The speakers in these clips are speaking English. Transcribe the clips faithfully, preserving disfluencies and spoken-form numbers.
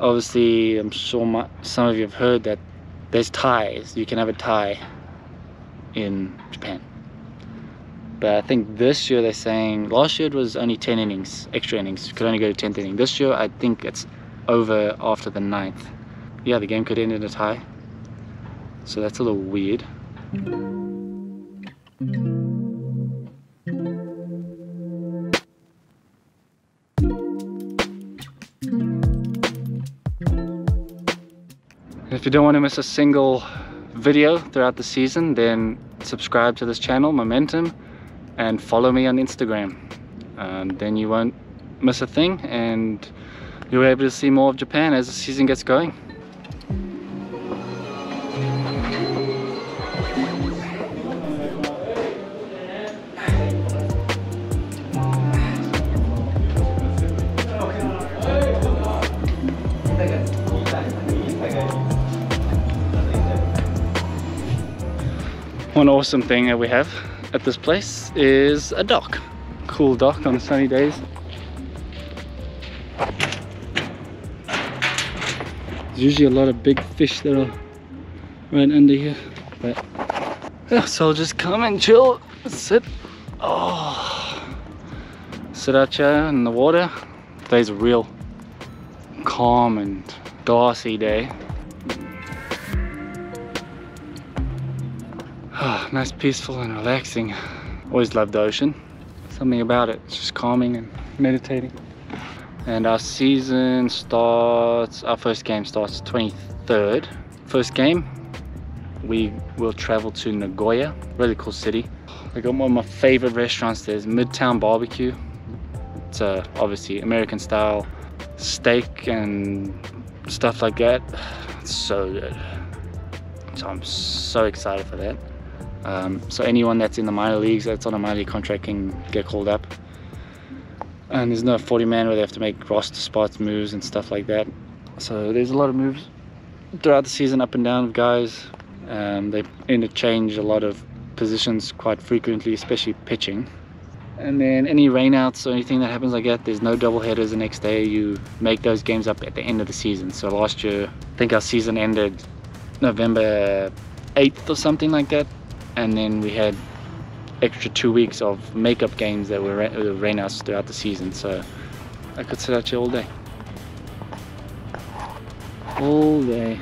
Obviously, I'm sure my, some of you have heard that there's ties. You can have a tie in Japan. But I think this year they're saying, last year it was only ten innings, extra innings. You could only go to tenth inning. This year, I think it's over after the ninth. Yeah, the game could end in a tie. So that's a little weird. If you don't want to miss a single video throughout the season, then subscribe to this channel, Momentum, and follow me on Instagram. Um, then you won't miss a thing, and you'll be able to see more of Japan as the season gets going. One awesome thing that we have at this place is a dock. Cool dock on sunny days. There's usually a lot of big fish that are right under here, but yeah, so I'll just come and chill, sit, oh, sit out here in the water. Today's a real calm and darcy day. Oh, nice, peaceful and relaxing. Always loved the ocean. Something about it, it's just calming and meditating. And our season starts, our first game starts twenty-third. First game, we will travel to Nagoya, really cool city. I got one of my favorite restaurants there's Midtown Barbecue. It's a, obviously American style steak and stuff like that. It's so good. So I'm so excited for that. Um, so anyone that's in the minor leagues, that's on a minor league contract, can get called up. And there's no forty man where they have to make roster spots, moves and stuff like that. So there's a lot of moves throughout the season, up and down with guys. Um, they interchange a lot of positions quite frequently, especially pitching. And then any rainouts or anything that happens like that, there's no double headers the next day. You make those games up at the end of the season. So last year, I think our season ended November eighth or something like that. And then we had extra two weeks of makeup games that were rainouts throughout the season, so I could sit out here all day. All day.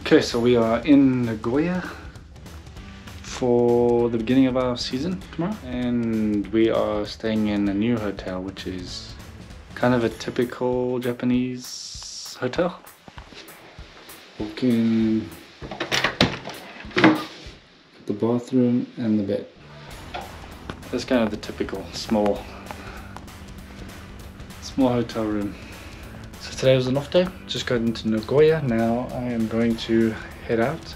Okay, so we are in Nagoya for the beginning of our season tomorrow, and we are staying in a new hotel, which is kind of a typical Japanese hotel. Walking the bathroom and the bed. That's kind of the typical small, small hotel room. So today was an off day. Just got into Nagoya. Now I am going to head out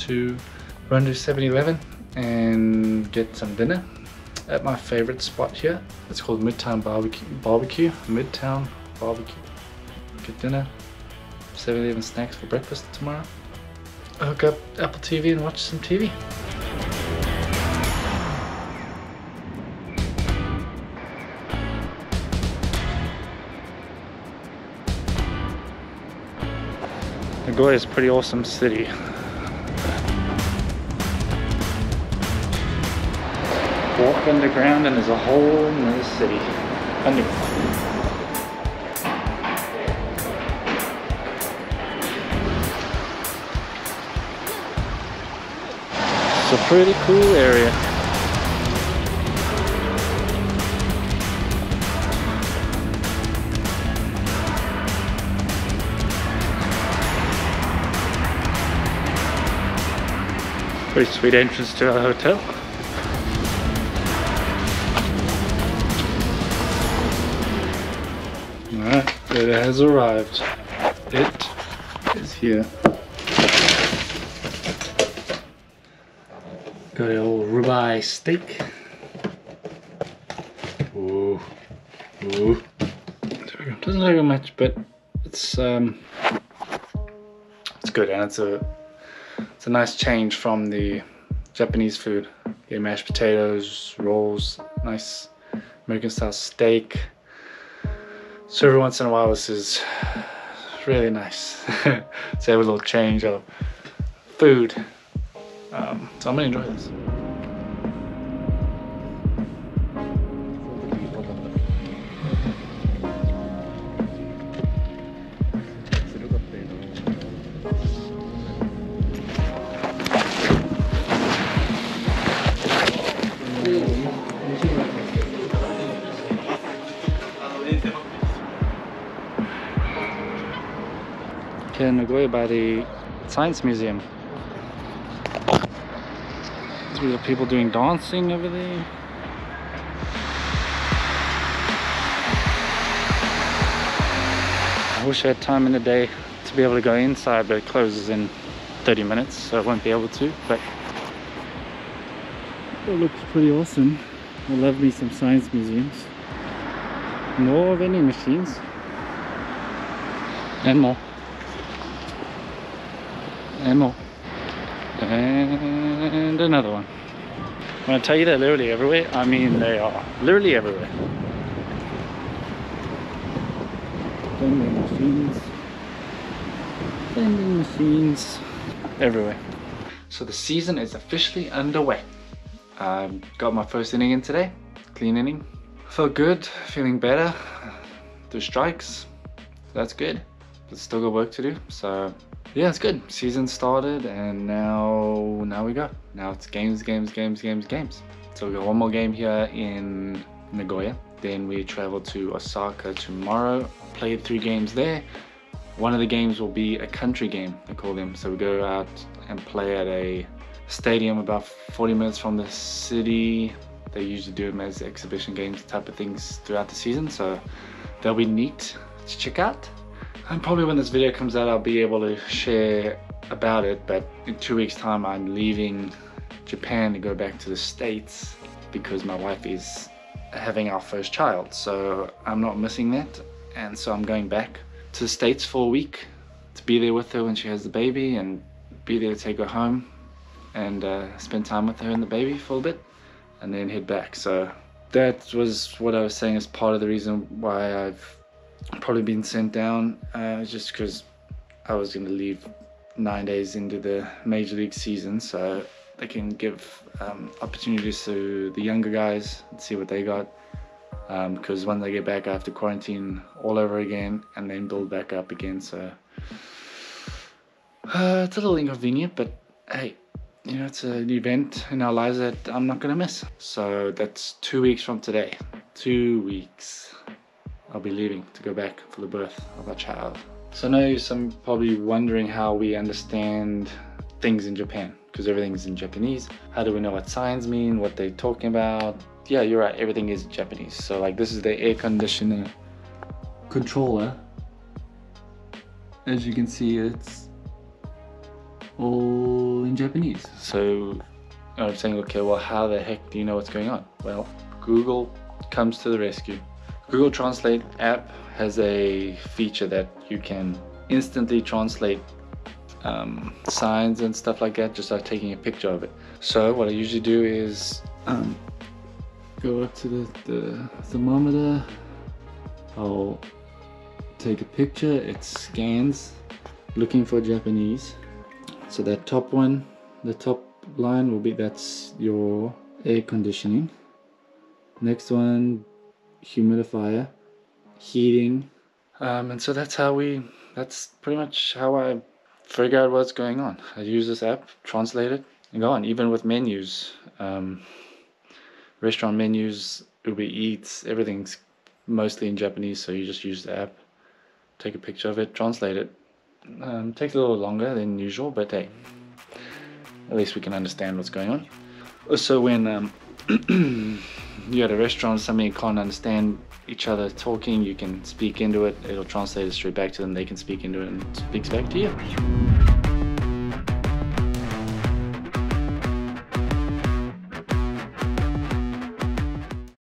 to run to seven eleven and get some dinner at my favorite spot here. It's called Midtown Barbecue. Barbecue. Midtown Barbecue. Good dinner. seven eleven snacks for breakfast tomorrow. Hook up Apple T V and watch some T V. Nagoya is a pretty awesome city. Walk underground and there's a whole another city underground. It's a pretty cool area. Pretty sweet entrance to our hotel. Alright, it has arrived. It is here. Got an old ribeye steak. Ooh. Ooh. Doesn't look much, but it's um it's good, and it's a it's a nice change from the Japanese food. Get mashed potatoes, rolls, nice American style steak. So every once in a while this is really nice. So every little change of food. Um, so I'm gonna enjoy this. In Nagoya by the Science Museum. We got people doing dancing over there. I wish I had time in the day to be able to go inside, but it closes in thirty minutes, so I won't be able to, but it looks pretty awesome. I love me some science museums. More vending machines and more. And more. And another one. When I tell you they're literally everywhere, I mean they are literally everywhere. Vending machines. Vending machines. Everywhere. So the season is officially underway. I got my first inning in today. Clean inning. Felt good. Feeling better. Through strikes. That's good. But still got work to do. So. Yeah, it's good. Season started and now now we go. Now it's games, games, games, games, games. So we got one more game here in Nagoya. Then we travel to Osaka tomorrow. Played three games there. One of the games will be a country game, they call them. So we go out and play at a stadium about forty minutes from the city. They usually do them as exhibition games type of things throughout the season. So they'll be neat to check out. And probably when this video comes out, I'll be able to share about it, but in two weeks time, I'm leaving Japan to go back to the States because my wife is having our first child. So I'm not missing that. And so I'm going back to the States for a week to be there with her when she has the baby and be there to take her home and uh, spend time with her and the baby for a bit and then head back. So that was what I was saying is part of the reason why I've probably been sent down, uh, just because I was going to leave nine days into the major league season, so they can give um, opportunities to the younger guys and see what they got, because um, when they get back I have to quarantine all over again and then build back up again, so uh, it's a little inconvenient, but hey, you know, it's an event in our lives that I'm not going to miss. So that's two weeks from today, two weeks. I'll be leaving to go back for the birth of our child. So I know some probably wondering how we understand things in Japan, because everything's in Japanese. How do we know what signs mean, what they're talking about? Yeah, you're right, everything is Japanese. So like this is the air conditioner controller. As you can see, it's all in Japanese. So I'm saying, okay, well, how the heck do you know what's going on? Well, Google comes to the rescue. Google Translate app has a feature that you can instantly translate um, signs and stuff like that just by taking a picture of it. So what I usually do is um, go up to the, the thermometer, I'll take a picture, it scans, looking for Japanese. So that top one, the top line will be, that's your air conditioning. Next one, humidifier, heating, um, and so that's how we that's pretty much how I figure out what's going on. I use this app, translate it, and go on. Even with menus, um, restaurant menus, Uber Eats, everything's mostly in Japanese, so you just use the app, take a picture of it, translate it. Um, takes a little longer than usual, but hey, at least we can understand what's going on. Also, when um, you're at a restaurant, something you can't understand each other talking, you can speak into it, it'll translate it straight back to them, they can speak into it and it speaks back to you.